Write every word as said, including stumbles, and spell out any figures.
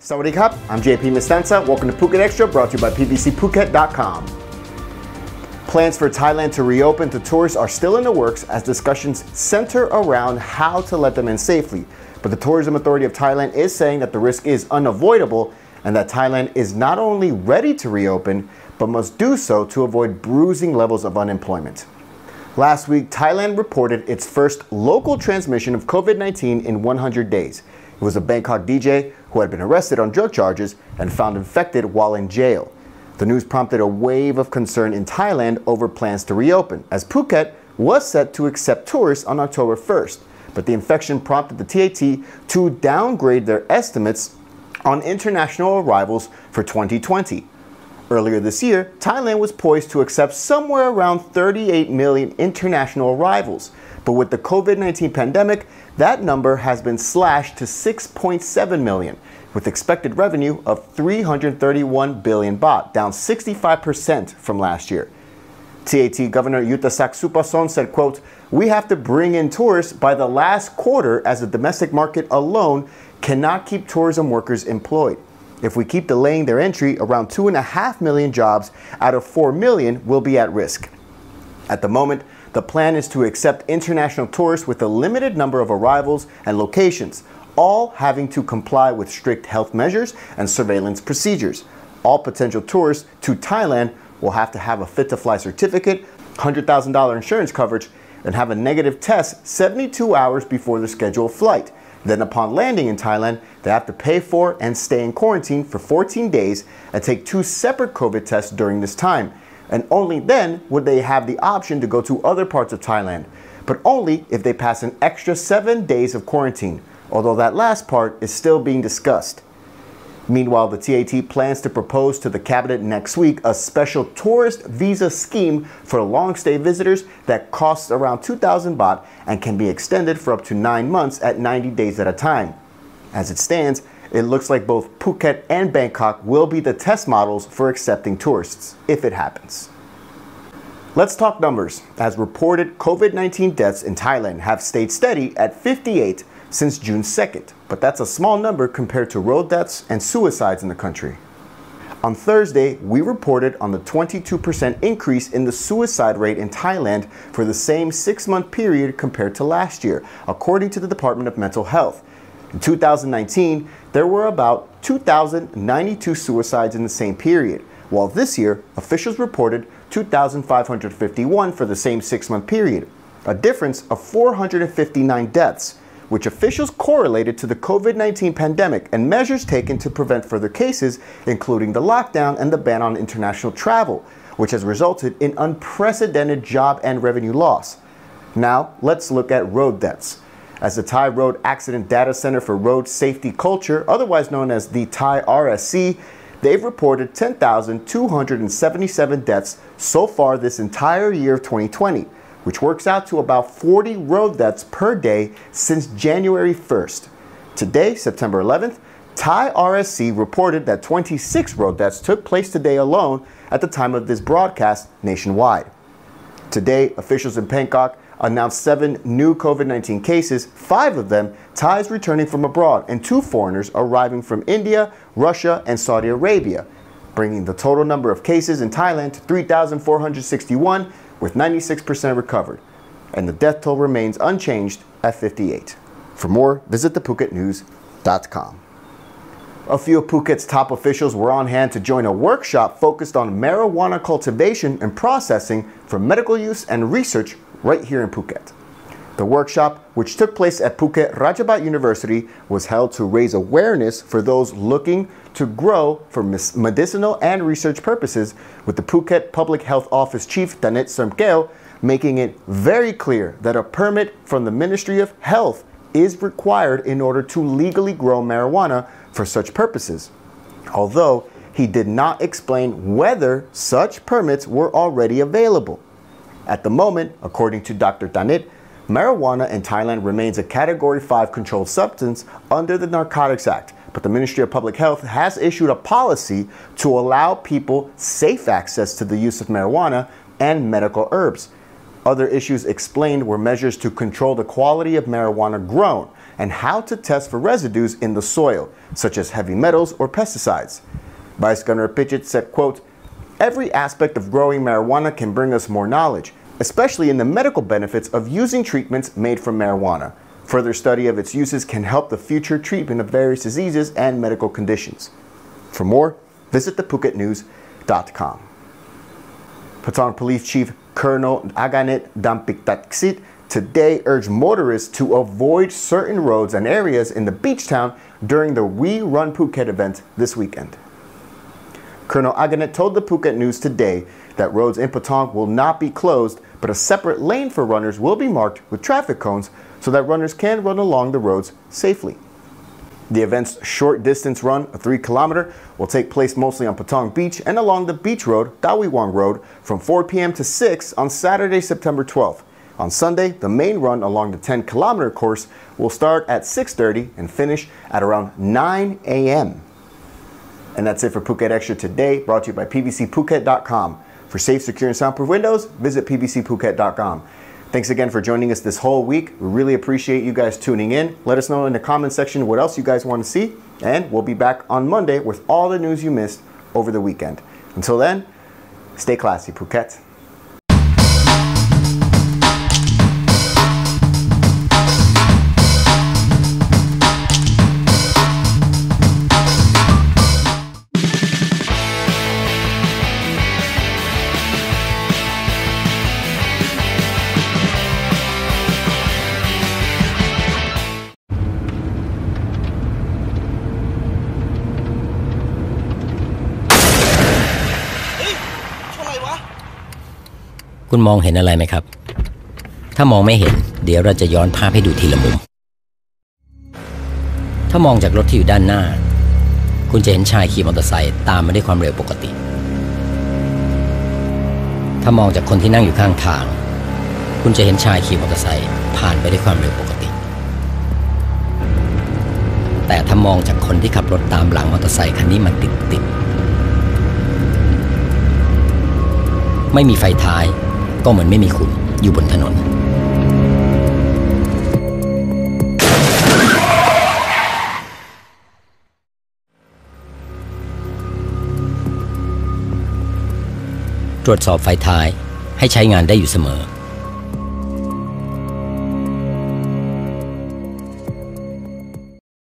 Sawadee Kap, I'm J P Mestanza. Welcome to Phuket Extra, brought to you by P V C Phuket dot com. Plans for Thailand to reopen to tourists are still in the works as discussions center around how to let them in safely. But the Tourism Authority of Thailand is saying that the risk is unavoidable and that Thailand is not only ready to reopen, but must do so to avoid bruising levels of unemployment. Last week, Thailand reported its first local transmission of COVID nineteen in one hundred days. It was a Bangkok D J who had been arrested on drug charges and found infected while in jail. The news prompted a wave of concern in Thailand over plans to reopen, as Phuket was set to accept tourists on October first. But the infection prompted the T A T to downgrade their estimates on international arrivals for twenty twenty. Earlier this year, Thailand was poised to accept somewhere around thirty-eight million international arrivals. But with the COVID nineteen pandemic, that number has been slashed to six point seven million, with expected revenue of three hundred thirty-one billion baht, down sixty-five percent from last year. T A T Governor Yuthasak Supason said, quote, "We have to bring in tourists by the last quarter as the domestic market alone cannot keep tourism workers employed. If we keep delaying their entry, around two and a half million jobs out of four million will be at risk. At the moment, the plan is to accept international tourists with a limited number of arrivals and locations, all having to comply with strict health measures and surveillance procedures. All potential tourists to Thailand will have to have a fit-to-fly certificate, one hundred thousand dollars insurance coverage, and have a negative test seventy-two hours before their scheduled flight. Then upon landing in Thailand, they have to pay for and stay in quarantine for fourteen days and take two separate COVID tests during this time. And only then would they have the option to go to other parts of Thailand, but only if they pass an extra seven days of quarantine, although that last part is still being discussed." Meanwhile, the T A T plans to propose to the cabinet next week a special tourist visa scheme for long-stay visitors that costs around two thousand baht and can be extended for up to nine months at ninety days at a time. As it stands, it looks like both Phuket and Bangkok will be the test models for accepting tourists, if it happens. Let's talk numbers, as reported COVID nineteen deaths in Thailand have stayed steady at fifty-eight since June second, but that's a small number compared to road deaths and suicides in the country. On Thursday, we reported on the twenty-two percent increase in the suicide rate in Thailand for the same six-month period compared to last year, according to the Department of Mental Health. In two thousand nineteen, there were about two thousand ninety-two suicides in the same period, while this year, officials reported two thousand five hundred fifty-one for the same six-month period, a difference of four hundred fifty-nine deaths, which officials correlated to the COVID nineteen pandemic and measures taken to prevent further cases, including the lockdown and the ban on international travel, which has resulted in unprecedented job and revenue loss. Now, let's look at road deaths. As the Thai Road Accident Data Center for Road Safety Culture, otherwise known as the Thai R S C, they've reported ten thousand two hundred seventy-seven deaths so far this entire year of twenty twenty, which works out to about forty road deaths per day since January first. Today, September eleventh, Thai R S C reported that twenty-six road deaths took place today alone at the time of this broadcast nationwide. Today, officials in Bangkok announced seven new COVID nineteen cases, five of them Thais returning from abroad and two foreigners arriving from India, Russia, and Saudi Arabia, bringing the total number of cases in Thailand to three thousand four hundred sixty-one, with ninety-six percent recovered. And the death toll remains unchanged at fifty-eight. For more, visit the phuket news dot com. A few of Phuket's top officials were on hand to join a workshop focused on marijuana cultivation and processing for medical use and research right here in Phuket. The workshop, which took place at Phuket Rajabat University, was held to raise awareness for those looking to grow for medicinal and research purposes, with the Phuket Public Health Office Chief Thanet Sompkeo making it very clear that a permit from the Ministry of Health is required in order to legally grow marijuana for such purposes, although he did not explain whether such permits were already available. At the moment, according to Doctor Thanet, marijuana in Thailand remains a Category five controlled substance under the Narcotics Act, but the Ministry of Public Health has issued a policy to allow people safe access to the use of marijuana and medical herbs. Other issues explained were measures to control the quality of marijuana grown and how to test for residues in the soil, such as heavy metals or pesticides. Vice Governor Pitchett said, quote, "Every aspect of growing marijuana can bring us more knowledge, especially in the medical benefits of using treatments made from marijuana. Further study of its uses can help the future treatment of various diseases and medical conditions." For more, visit the phuket news dot com. Patong Police Chief Colonel Aganet Dampiktatsit today urged motorists to avoid certain roads and areas in the beach town during the We Run Phuket event this weekend. Colonel Aganet told the Phuket News today that roads in Patong will not be closed, but a separate lane for runners will be marked with traffic cones so that runners can run along the roads safely. The event's short distance run, a three kilometer, will take place mostly on Patong Beach and along the beach road, Thawi Wang Road, from four p m to six on Saturday, September twelfth. On Sunday, the main run along the ten kilometer course will start at six thirty and finish at around nine a m And that's it for Phuket Extra today, brought to you by P V C Phuket dot com. For safe, secure, and soundproof windows, visit P V C Phuket dot com. Thanks again for joining us this whole week. We really appreciate you guys tuning in. Let us know in the comment section what else you guys want to see, and we'll be back on Monday with all the news you missed over the weekend. Until then, stay classy, Phuket.คุณมองเห็นอะไรไหมครับถ้ามองไม่เห็นเดี๋ยวเราจะย้อนภาพให้ดูทีละมุมถ้ามองจากรถที่อยู่ด้านหน้าคุณจะเห็นชายขี่มอเตอร์ไซค์ตามมาด้วยความเร็วปกติถ้ามองจากคนที่นั่งอยู่ข้างทางคุณจะเห็นชายขี่มอเตอร์ไซค์ผ่านไปด้วยความเร็วปกติแต่ถ้ามองจากคนที่ขับรถตามหลังมอเตอร์ไซค์คันนี้มาติดๆไม่มีไฟท้ายก็เหมือนไม่มีคุณอยู่บนถนนตรวจสอบไฟท้ายให้ใช้งานได้อยู่เสมอ